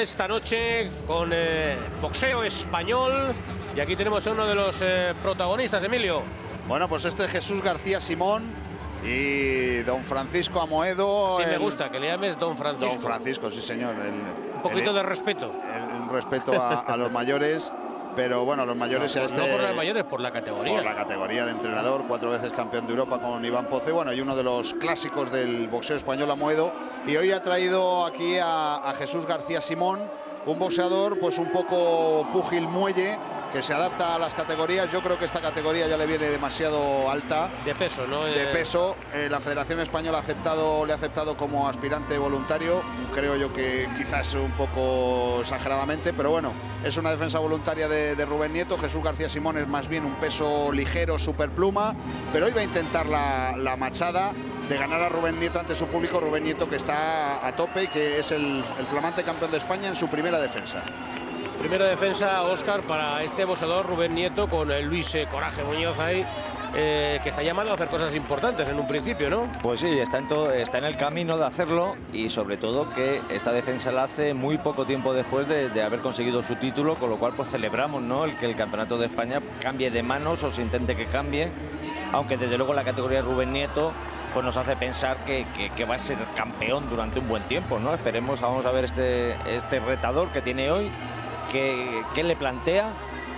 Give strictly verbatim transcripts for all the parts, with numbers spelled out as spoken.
de esta noche con eh, boxeo español. Y aquí tenemos a uno de los eh, protagonistas, Emilio. Bueno, pues este es Jesús García Simón y don Francisco Amoedo. Sí, el... me gusta que le llames don Francisco. Don Francisco, sí señor. El, un poquito el, de respeto. El, un respeto a, a los mayores, pero bueno, los mayores... No, a este, no por los mayores, por la categoría. Por la categoría de entrenador, cuatro veces campeón de Europa con Iván Poce, bueno, y uno de los clásicos del boxeo español, Amoedo. Y hoy ha traído aquí a, a Jesús García Simón, un boxeador pues un poco púgil muelle, que se adapta a las categorías. Yo creo que esta categoría ya le viene demasiado alta. De peso, ¿no? De peso. Eh, la Federación Española ha aceptado, le ha aceptado como aspirante voluntario. Creo yo que quizás un poco exageradamente, pero bueno, es una defensa voluntaria de, de Rubén Nieto. Jesús García Simón es más bien un peso ligero, superpluma, pero hoy va a intentar la, la machada de ganar a Rubén Nieto ante su público. Rubén Nieto, que está a tope y que es el, el flamante campeón de España en su primera defensa. Primera defensa, Óscar, para este boxeador Rubén Nieto, con el Luis eh, Coraje Muñoz ahí, eh, que está llamado a hacer cosas importantes en un principio, ¿no? Pues sí, está en, todo, está en el camino de hacerlo, y sobre todo que esta defensa la hace muy poco tiempo después de, de haber conseguido su título, con lo cual pues celebramos, ¿no?, el que el Campeonato de España cambie de manos o se intente que cambie, aunque desde luego la categoría de Rubén Nieto pues nos hace pensar que, que, que va a ser campeón durante un buen tiempo, ¿no? Esperemos, vamos a ver este, este retador que tiene hoy. Que, que le plantea,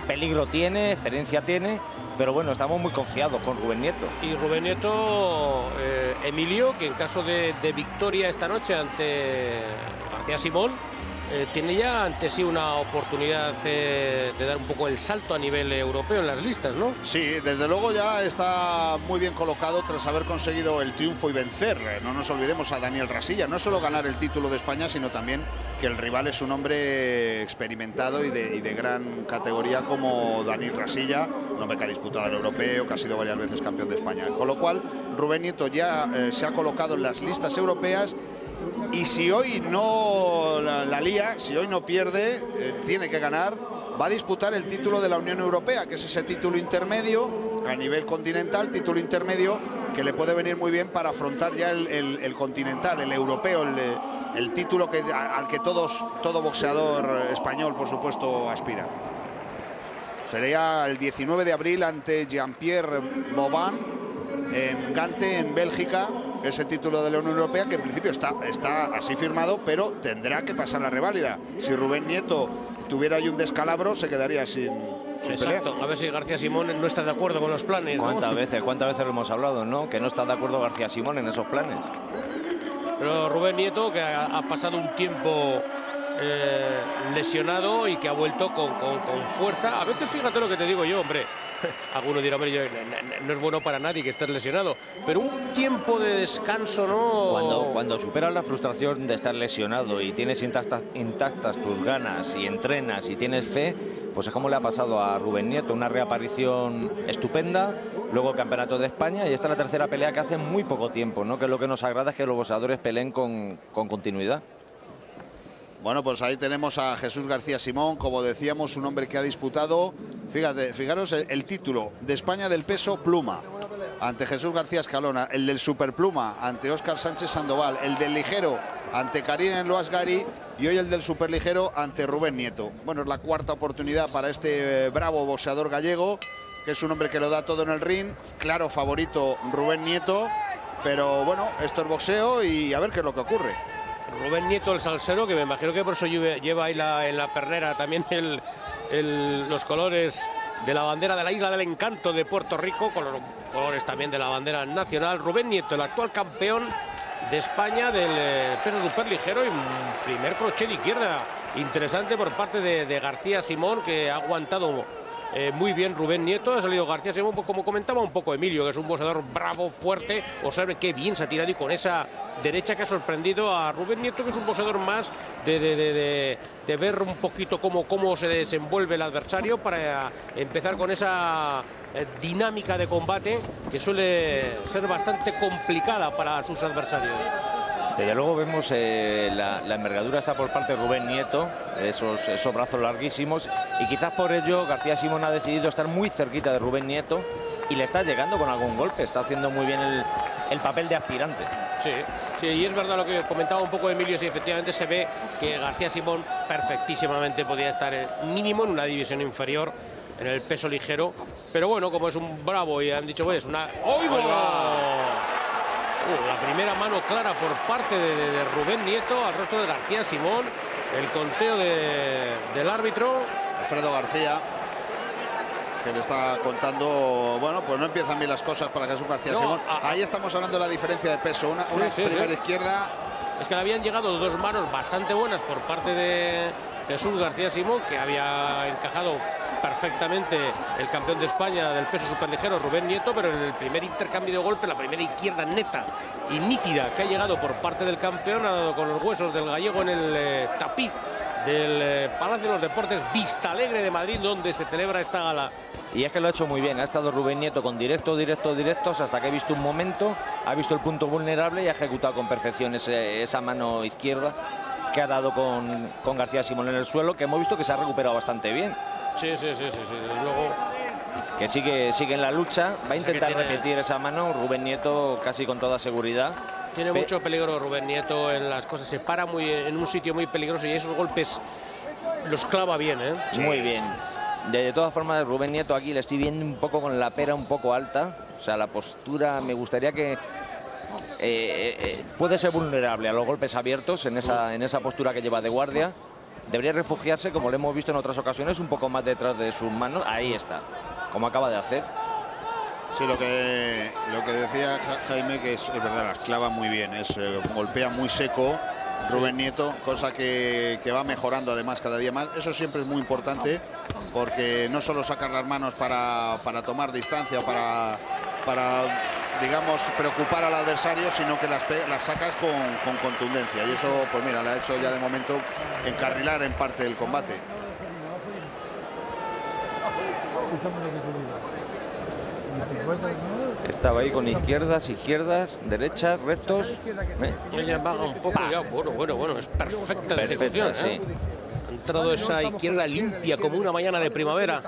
peligro tiene, experiencia tiene, pero bueno, estamos muy confiados con Rubén Nieto. Y Rubén Nieto, eh, Emilio, que en caso de, de victoria esta noche ante García Simón, eh, tiene ya ante sí una oportunidad eh, de dar un poco el salto a nivel europeo en las listas, ¿no? Sí, desde luego ya está muy bien colocado tras haber conseguido el triunfo y vencer. No nos olvidemos a Daniel Rasilla, no solo ganar el título de España, sino también que el rival es un hombre experimentado y de, y de gran categoría como Daniel Rasilla, un hombre que ha disputado el europeo, que ha sido varias veces campeón de España. Con lo cual, Rubén Nieto ya eh, se ha colocado en las listas europeas, y si hoy no la, la lía, si hoy no pierde, eh, tiene que ganar, va a disputar el título de la Unión Europea, que es ese título intermedio a nivel continental, título intermedio que le puede venir muy bien para afrontar ya el, el, el continental, el europeo, el... El título que, al que todos, todo boxeador español, por supuesto, aspira. Sería el diecinueve de abril ante Jean-Pierre Baubin en Gante, en Bélgica, ese título de la Unión Europea, que en principio está, está así firmado, pero tendrá que pasar la reválida. Si Rubén Nieto tuviera ahí un descalabro, se quedaría sin... Exacto, a ver si García Simón no está de acuerdo con los planes, ¿no? ¿Cuántas veces, cuántas veces lo hemos hablado, ¿no?, que no está de acuerdo García Simón en esos planes? Pero Rubén Nieto, que ha, ha pasado un tiempo eh, lesionado y que ha vuelto con, con, con fuerza. A veces, fíjate lo que te digo yo, hombre, alguno dirá, hombre, yo, no es bueno para nadie que estés lesionado, pero un tiempo de descanso, ¿no? Cuando, cuando superas la frustración de estar lesionado y tienes intactas, intactas tus ganas y entrenas y tienes fe, pues es como le ha pasado a Rubén Nieto, una reaparición estupenda, luego el Campeonato de España, y esta es la tercera pelea que hace muy poco tiempo, ¿no?, que lo que nos agrada es que los boxeadores peleen con, con continuidad. Bueno, pues ahí tenemos a Jesús García Simón, como decíamos, un hombre que ha disputado, fíjate, fijaros el, el título de España del peso pluma ante Jesús García Escalona, el del superpluma ante Óscar Sánchez Sandoval, el del ligero ante Karim El Ouazghari y hoy el del superligero ante Rubén Nieto. Bueno, es la cuarta oportunidad para este eh, bravo boxeador gallego, que es un hombre que lo da todo en el ring, claro favorito Rubén Nieto, pero bueno, esto es boxeo y a ver qué es lo que ocurre. Rubén Nieto, el salsero, que me imagino que por eso lleva ahí la, en la pernera también el, el, los colores de la bandera de la Isla del Encanto de Puerto Rico, con los colores también de la bandera nacional. Rubén Nieto, el actual campeón de España del eh, peso superligero, y primer crochet de izquierda interesante por parte de, de García Simón, que ha aguantado eh, muy bien Rubén Nieto. Ha salido García Simón, pues como comentaba un poco Emilio, que es un boxeador bravo, fuerte. Observen qué bien se ha tirado, y con esa derecha que ha sorprendido a Rubén Nieto, que es un boxeador más de, de, de, de, de ver un poquito cómo, cómo se desenvuelve el adversario, para empezar con esa dinámica de combate que suele ser bastante complicada para sus adversarios. Desde luego vemos eh, la, la envergadura está por parte de Rubén Nieto, esos, esos brazos larguísimos, y quizás por ello García Simón ha decidido estar muy cerquita de Rubén Nieto y le está llegando con algún golpe. Está haciendo muy bien el, el papel de aspirante. Sí, Sí, y es verdad lo que comentaba un poco Emilio, sí, efectivamente se ve que García Simón perfectísimamente podía estar en mínimo en una división inferior, en el peso ligero, pero bueno, como es un bravo y han dicho, pues, una... ¡Oigo! Uh, la primera mano clara por parte de, de, de Rubén Nieto al rostro de García Simón, el conteo de, del árbitro. Alfredo García, que le está contando, bueno, pues no empiezan bien las cosas para Jesús García no, Simón. A, Ahí estamos hablando de la diferencia de peso, una, sí, una sí, primera sí. izquierda. Es que le habían llegado dos manos bastante buenas por parte de Jesús García Simón, que había encajado perfectamente el campeón de España del peso superligero, Rubén Nieto, pero en el primer intercambio de golpe, la primera izquierda neta y nítida que ha llegado por parte del campeón, ha dado con los huesos del gallego en el eh, tapiz del eh, Palacio de los Deportes Vista Alegre de Madrid, donde se celebra esta gala. Y es que lo ha hecho muy bien, ha estado Rubén Nieto con directo, directo, directos, hasta que ha visto un momento, ha visto el punto vulnerable y ha ejecutado con perfección ese, esa mano izquierda que ha dado con, con García Simón en el suelo, que hemos visto que se ha recuperado bastante bien. Sí, sí, sí, sí, sí. Luego... Que sigue, sigue en la lucha, va a intentar tiene... repetir esa mano Rubén Nieto casi con toda seguridad. Tiene Pe... mucho peligro Rubén Nieto en las cosas, se para muy, en un sitio muy peligroso y esos golpes los clava bien, ¿eh? Sí. Muy bien. De todas formas, Rubén Nieto aquí le estoy viendo un poco con la pera un poco alta, o sea, la postura me gustaría que... Eh, eh, puede ser vulnerable a los golpes abiertos en esa, en esa postura que lleva de guardia. Debería refugiarse, como lo hemos visto en otras ocasiones, un poco más detrás de sus manos. Ahí está, como acaba de hacer. Sí, lo que, lo que decía Jaime, que es, es verdad, las clava muy bien, es, eh, golpea muy seco Rubén Nieto, cosa que, que va mejorando además cada día más. Eso siempre es muy importante, porque no solo sacar las manos para, para tomar distancia, para... para digamos, preocupar al adversario, sino que las, las sacas con, con contundencia. Y eso, pues mira, le ha hecho ya de momento encarrilar en parte del combate. Estaba ahí con izquierdas, izquierdas, derechas, rectos. Ella baja un poco ya, bueno, bueno, bueno, es perfecta la ejecución, sí. Ha entrado esa izquierda limpia como una mañana de primavera.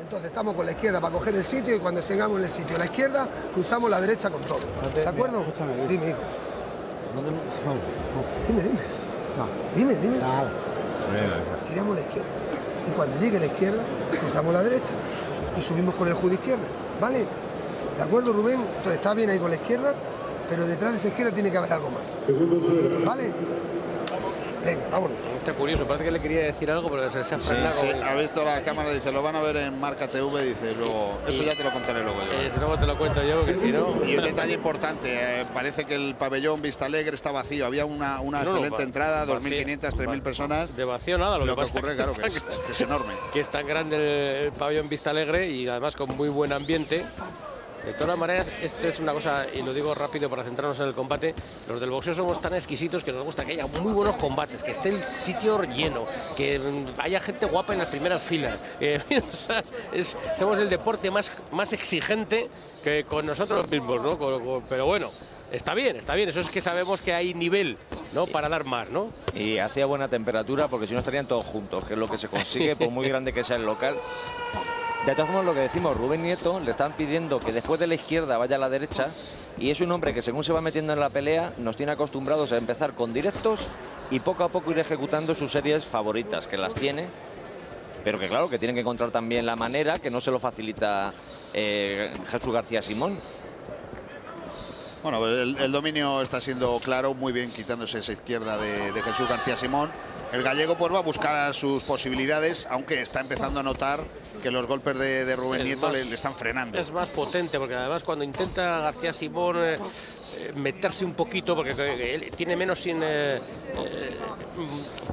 Entonces estamos con la izquierda para coger el sitio y cuando tengamos en el sitio la izquierda, cruzamos la derecha con todo. ¿De acuerdo? Mira, dime, hijo. Dime, dime. No. Dime, dime. Nada. Tiramos la izquierda. Y cuando llegue la izquierda, cruzamos la derecha. Y subimos con el judo izquierda. ¿Vale? ¿De acuerdo, Rubén? Entonces está bien ahí con la izquierda, pero detrás de esa izquierda tiene que haber algo más. ¿Vale? Venga, vámonos. Está curioso, parece que le quería decir algo, pero se ha frenado. Sí, sí, ha visto la cámara, dice, lo van a ver en Marca T V, dice, luego... Sí, eso ya te lo contaré luego. Eh, si luego te lo cuento yo, que si no... Y un detalle importante, eh, parece que el pabellón Vista Alegre está vacío, había una, una no, excelente no, entrada, dos mil quinientas, tres mil personas... De vacío nada, lo, lo que, que ocurre, que claro, que es, que es enorme. Que es tan grande el, el pabellón Vista Alegre y además con muy buen ambiente. De todas maneras, esta es una cosa, y lo digo rápido para centrarnos en el combate, los del boxeo somos tan exquisitos que nos gusta que haya muy buenos combates, que esté el sitio lleno, que haya gente guapa en las primeras filas. Eh, o sea, es, somos el deporte más, más exigente que con nosotros mismos, ¿no? Con, con, pero bueno, está bien, está bien. Eso es que sabemos que hay nivel, ¿no? Para dar más, ¿no? Y hacía buena temperatura porque si no estarían todos juntos, que es lo que se consigue, por muy grande que sea el local. De todas formas, lo que decimos, Rubén Nieto le están pidiendo que después de la izquierda vaya a la derecha y es un hombre que según se va metiendo en la pelea nos tiene acostumbrados a empezar con directos y poco a poco ir ejecutando sus series favoritas, que las tiene, pero que claro, que tienen que encontrar también la manera, que no se lo facilita eh, Jesús García Simón. Bueno, el, el dominio está siendo claro, muy bien quitándose esa izquierda de, de Jesús García Simón. El gallego pues va a buscar sus posibilidades, aunque está empezando a notar que los golpes de, de Rubén Nieto más, le, le están frenando. Es más potente, porque además cuando intenta García Simón eh, meterse un poquito, porque eh, tiene menos sin... Eh, eh,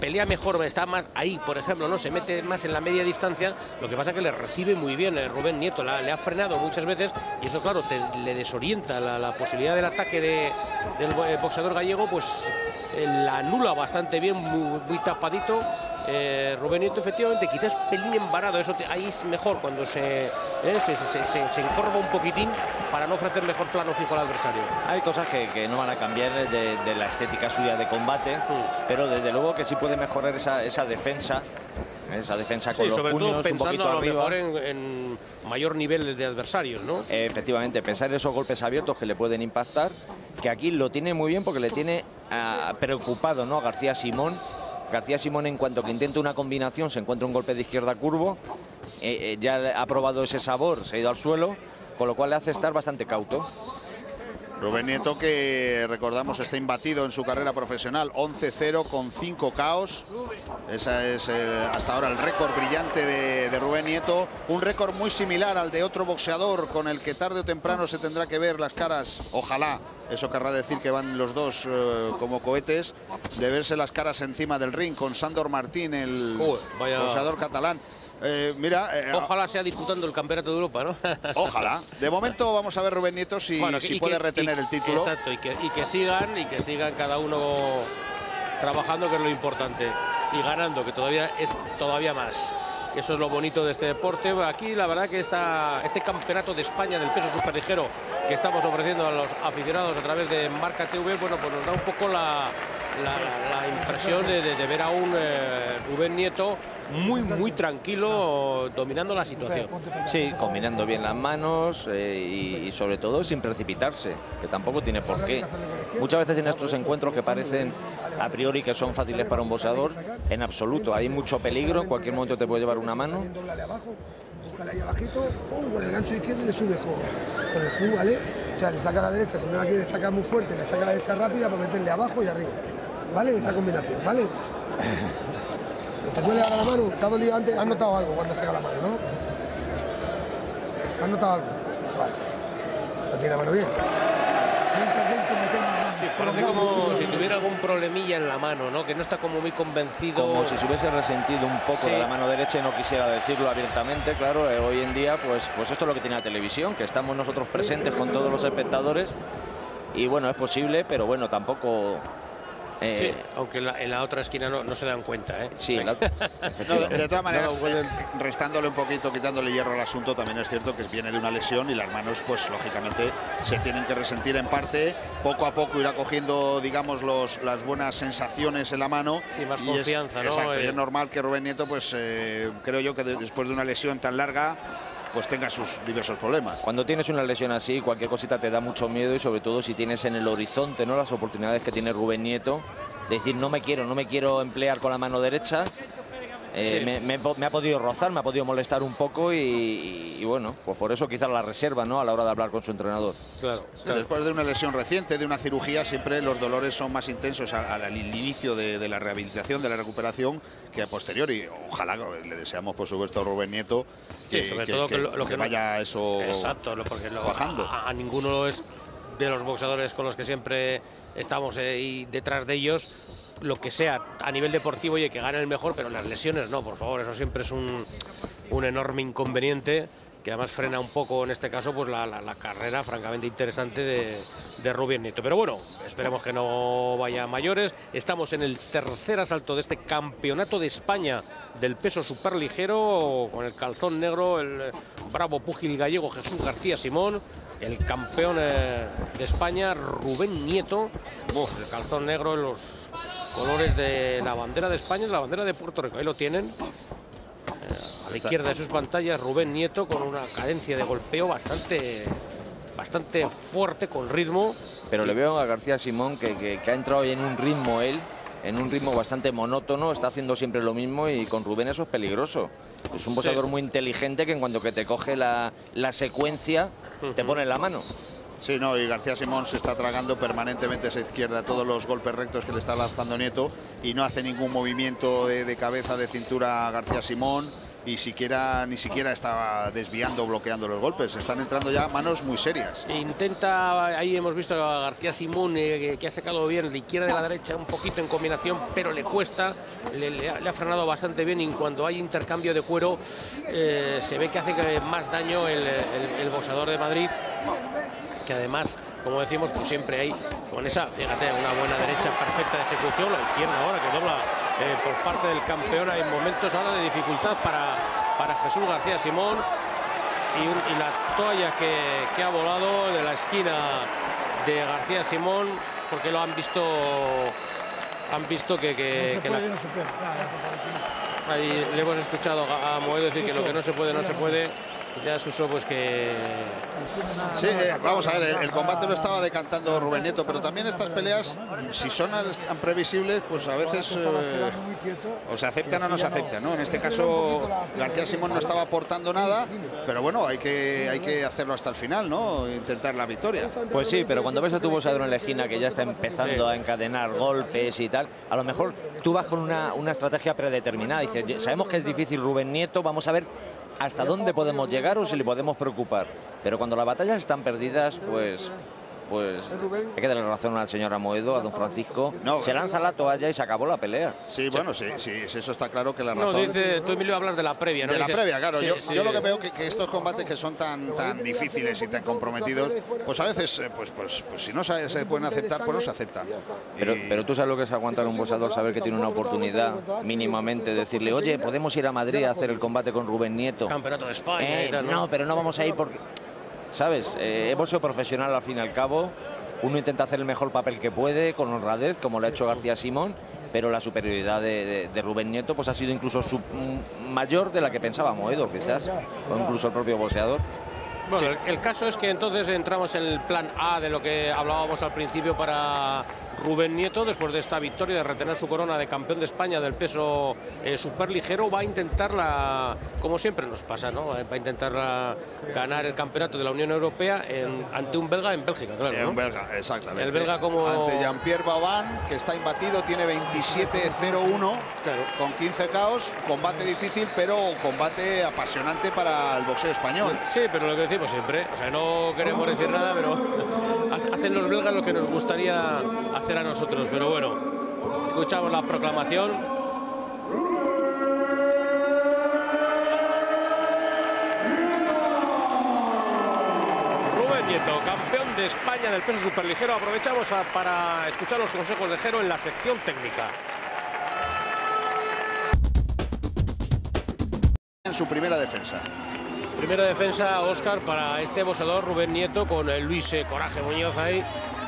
pelea mejor, está más ahí, por ejemplo, no se mete más en la media distancia, lo que pasa es que le recibe muy bien eh, Rubén Nieto, la, le ha frenado muchas veces y eso, claro, te, le desorienta la, la posibilidad del ataque de, del eh, boxeador gallego, pues eh, la anula bastante bien, muy, muy tapadito. Eh, Rubén Nieto, efectivamente, quizás pelín embarado, eso te, ahí es mejor cuando se, eh, se, se, se, se encorva un poquitín para no ofrecer mejor plano fijo al adversario. Hay cosas que, que no van a cambiar de, de la estética suya de combate, sí, pero desde luego que sí puede mejorar esa, esa defensa, esa defensa con sí, los sobre puños todo pensando un poquito a lo arriba. Mejor en, en mayor nivel de adversarios, ¿no? Eh, efectivamente, pensar en esos golpes abiertos que le pueden impactar, que aquí lo tiene muy bien porque le tiene uh, preocupado, ¿no?, a García Simón. García Simón, en cuanto que intenta una combinación, se encuentra un golpe de izquierda curvo. Eh, eh, ya ha probado ese sabor, se ha ido al suelo, con lo cual le hace estar bastante cauto. Rubén Nieto, que recordamos está imbatido en su carrera profesional, once cero con cinco caos. Ese es el, hasta ahora el récord brillante de, de Rubén Nieto. Un récord muy similar al de otro boxeador con el que tarde o temprano se tendrá que ver las caras, ojalá. Eso querrá decir que van los dos eh, como cohetes, de verse las caras encima del ring, con Sandor Martín, el Joder, vaya... boxeador catalán. Eh, mira, eh, ojalá sea disputando el campeonato de Europa, ¿no? Ojalá. De momento vamos a ver, Rubén Nieto, si, bueno, que, si puede que, retener y, el título. Exacto, y que, y que sigan, y que sigan cada uno trabajando, que es lo importante, y ganando, que todavía es todavía más. Eso es lo bonito de este deporte. Aquí la verdad que está este campeonato de España del peso superligero que estamos ofreciendo a los aficionados a través de Marca T V, bueno, pues nos da un poco la, la, la impresión de, de, de ver a un eh, Rubén Nieto muy, muy tranquilo, dominando la situación. Sí, combinando bien las manos eh, y, y sobre todo sin precipitarse, que tampoco tiene por qué. Muchas veces en estos encuentros que parecen a priori que son fáciles para un boxeador, en absoluto. Hay mucho peligro, en cualquier momento te puede llevar una mano. Búscale ahí abajito, pum, con el gancho izquierdo y le sube con el cubo, ¿vale? O sea, le saca a la derecha, si no la quiere sacar muy fuerte, le saca a la derecha rápida para meterle abajo y arriba, ¿vale? Esa combinación, ¿vale? ¿Te duele ahora la mano? ¿Te ha dolido antes? ¿Has notado algo cuando saca la mano, no? ¿Has notado algo? Vale. ¿La tiene la mano bien? Parece como si tuviera algún problemilla en la mano, ¿no? Que no está como muy convencido. Como si se hubiese resentido un poco, sí, de la mano derecha, y no quisiera decirlo abiertamente, claro. Eh, hoy en día, pues, pues esto es lo que tiene la televisión, que estamos nosotros presentes con todos los espectadores. Y bueno, es posible, pero bueno, tampoco... Eh, sí, aunque en la, en la otra esquina no, no se dan cuenta, ¿eh? Sí, la, no, de, de todas maneras, no, bueno, restándole un poquito, quitándole hierro al asunto, también es cierto que viene de una lesión y las manos, pues lógicamente, se tienen que resentir en parte. Poco a poco irá cogiendo, digamos, los, las buenas sensaciones en la mano. Sí, más y confianza, es, ¿no? Exacto, eh... y es normal que Rubén Nieto, pues eh, creo yo que de, después de una lesión tan larga, pues tenga sus diversos problemas. Cuando tienes una lesión así, cualquier cosita te da mucho miedo, y sobre todo si tienes en el horizonte, ¿no?, las oportunidades que tiene Rubén Nieto. Decir, no me quiero, no me quiero emplear con la mano derecha. Eh, sí. me, me, me ha podido rozar, me ha podido molestar un poco y, y, y bueno, pues por eso quizás la reserva, ¿no?, a la hora de hablar con su entrenador. Claro, claro. Después de una lesión reciente, de una cirugía, siempre los dolores son más intensos al, al inicio de, de la rehabilitación, de la recuperación, que a posteriori. Ojalá, le deseamos por supuesto a Rubén Nieto que, sí, sobre que, todo que, que, lo, lo que, que vaya no, eso exacto, porque lo, bajando. A, a ninguno es de los boxeadores con los que siempre estamos ahí detrás de ellos. Lo que sea, a nivel deportivo, y que gane el mejor, pero las lesiones no, por favor, eso siempre es un, un enorme inconveniente, que además frena un poco, en este caso, pues la, la, la carrera francamente interesante de, de Rubén Nieto. Pero bueno, esperemos que no vaya a mayores. Estamos en el tercer asalto de este campeonato de España del peso superligero, con el calzón negro, el bravo púgil gallego Jesús García Simón, el campeón eh, de España, Rubén Nieto. Uf, el calzón negro, los colores de la bandera de España, la bandera de Puerto Rico, ahí lo tienen. A la izquierda de sus pantallas, Rubén Nieto, con una cadencia de golpeo bastante, bastante fuerte, con ritmo. Pero le veo a García Simón que, que, que ha entrado en un ritmo él, en un ritmo bastante monótono, está haciendo siempre lo mismo, y con Rubén eso es peligroso. Es un boxeador, sí, muy inteligente, que en cuanto que te coge la, la secuencia, uh-huh, te pone en la mano. Sí, no, y García Simón se está tragando permanentemente esa izquierda, todos los golpes rectos que le está lanzando Nieto, y no hace ningún movimiento de, de cabeza, de cintura García Simón, y siquiera, ni siquiera está desviando o bloqueando los golpes. Están entrando ya manos muy serias. Intenta, ahí hemos visto a García Simón, eh, que ha sacado bien la izquierda de la derecha, un poquito en combinación, pero le cuesta, le, le, ha, le ha frenado bastante bien, y cuando hay intercambio de cuero, eh, se ve que hace más daño el, el, el boxeador de Madrid, que además, como decimos, pues siempre hay con esa, fíjate, una buena derecha perfecta de ejecución, la izquierda ahora que dobla eh, por parte del campeón. Hay momentos ahora de dificultad para, para Jesús García Simón, y, un, y la toalla que, que ha volado de la esquina de García Simón, porque lo han visto, han visto que... que, no se que puede, la... no se puede. Ahí le hemos escuchado a Amoedo decir que lo que no se puede, no se puede. Ya Suso, pues que... Sí, eh, vamos a ver, el, el combate lo estaba decantando Rubén Nieto, pero también estas peleas, si son tan previsibles, pues a veces eh, o se aceptan o no se aceptan, ¿no? En este caso, García Simón no estaba aportando nada, pero bueno, hay que, hay que hacerlo hasta el final, ¿no? Intentar la victoria. Pues sí, pero cuando ves a tu boxeador en la esquina que ya está empezando sí. a encadenar golpes y tal, a lo mejor tú vas con una, una estrategia predeterminada. Dices, sabemos que es difícil Rubén Nieto, vamos a ver hasta dónde podemos llegar o si le podemos preocupar. Pero cuando las batallas están perdidas, pues... pues hay que darle razón al señor Amoedo, a don Francisco. No, se lanza la toalla y se acabó la pelea. Sí, bueno, sí, sí, eso está claro que la razón... No, dice, tú, Emilio, hablas de la previa, ¿no? De la dices... previa, claro. Sí, yo, sí. yo lo que veo que, que estos combates que son tan, tan difíciles y tan comprometidos, pues a veces, pues, pues, pues, pues si no se, se pueden aceptar, pues no se aceptan. Pero, y... pero tú sabes lo que es aguantar un boxeador, saber que tiene una oportunidad mínimamente, decirle, oye, podemos ir a Madrid a hacer el combate con Rubén Nieto. Campeonato de España eh, y tal, ¿no? No, pero no vamos a ir porque... ¿Sabes? Eh, es boxeo profesional al fin y al cabo. Uno intenta hacer el mejor papel que puede, con honradez, como lo ha hecho García Simón, pero la superioridad de, de, de Rubén Nieto pues ha sido incluso su, mayor de la que pensaba Amoedo, quizás, o incluso el propio boxeador. Bueno, sí. el, el caso es que entonces entramos en el plan A de lo que hablábamos al principio para Rubén Nieto. Después de esta victoria, de retener su corona de campeón de España del peso eh, superligero, va a intentar, la, como siempre nos pasa, ¿no? va a intentar la, ganar el campeonato de la Unión Europea en, ante un belga en Bélgica. Claro, ¿no? Un belga, exactamente. El belga como... Ante Jean-Pierre Baubin, que está imbatido, tiene veintisiete cero uno, claro. con quince caos, combate difícil, pero combate apasionante para el boxeo español. Sí, pero lo que decimos siempre, o sea, no queremos decir nada, pero hacen los belgas lo que nos gustaría hacer a nosotros, pero bueno, escuchamos la proclamación. Rubén Nieto, campeón de España del peso superligero. Aprovechamos a, para escuchar los consejos de Jero en la sección técnica. En su primera defensa. Primera defensa, Óscar, para este boxeador Rubén Nieto, con el Luis eh, Coraje Muñoz ahí.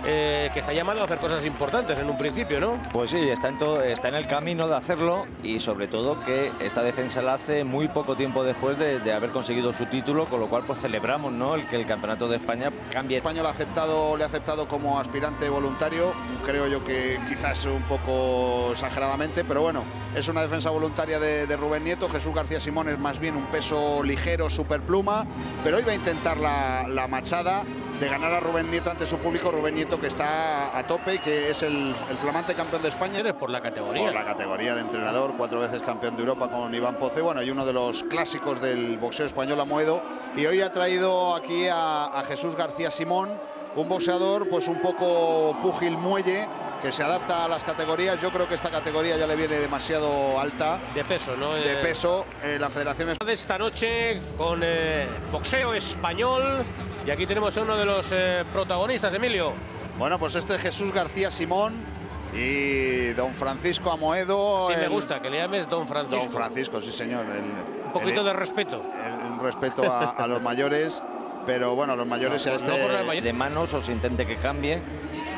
Eh, que está llamado a hacer cosas importantes en un principio, ¿no? Pues sí, está en, todo, está en el camino de hacerlo, y sobre todo que esta defensa la hace muy poco tiempo después de, de haber conseguido su título, con lo cual pues celebramos, ¿no?, el que el campeonato de España cambie. El español ha aceptado, le ha aceptado como aspirante voluntario, creo yo que quizás un poco exageradamente, pero bueno, es una defensa voluntaria de, de Rubén Nieto. Jesús García Simón es más bien un peso ligero, superpluma, pero hoy va a intentar la, la machada de ganar a Rubén Nieto ante su público. Rubén Nieto, que está a tope y que es el, el flamante campeón de España. Eres por la categoría. Por la categoría de entrenador, cuatro veces campeón de Europa con Iván Poce, bueno, y uno de los clásicos del boxeo español, Amoedo. Y hoy ha traído aquí a, a Jesús García Simón, un boxeador pues un poco púgil muelle, que se adapta a las categorías. Yo creo que esta categoría ya le viene demasiado alta. De peso, ¿no? De peso. Eh, la Federación Española. Esta noche con eh, boxeo español. Y aquí tenemos a uno de los eh, protagonistas, Emilio. Bueno, pues este es Jesús García Simón y don Francisco Amoedo. Sí, el... me gusta que le llames don Francisco. Don Francisco, sí, señor. El, un poquito el, de respeto. El, un respeto a, a los mayores, pero bueno, a los mayores no, a este... No mayor... De manos o se intente que cambie,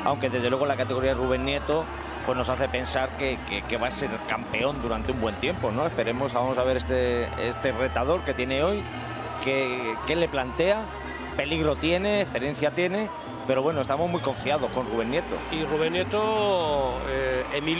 aunque desde luego la categoría de Rubén Nieto pues nos hace pensar que, que, que va a ser campeón durante un buen tiempo, ¿no? Esperemos, vamos a ver este, este retador que tiene hoy, que, que le plantea. Peligro tiene, experiencia tiene, pero bueno, estamos muy confiados con Rubén Nieto. Y Rubén Nieto, eh, Emilio.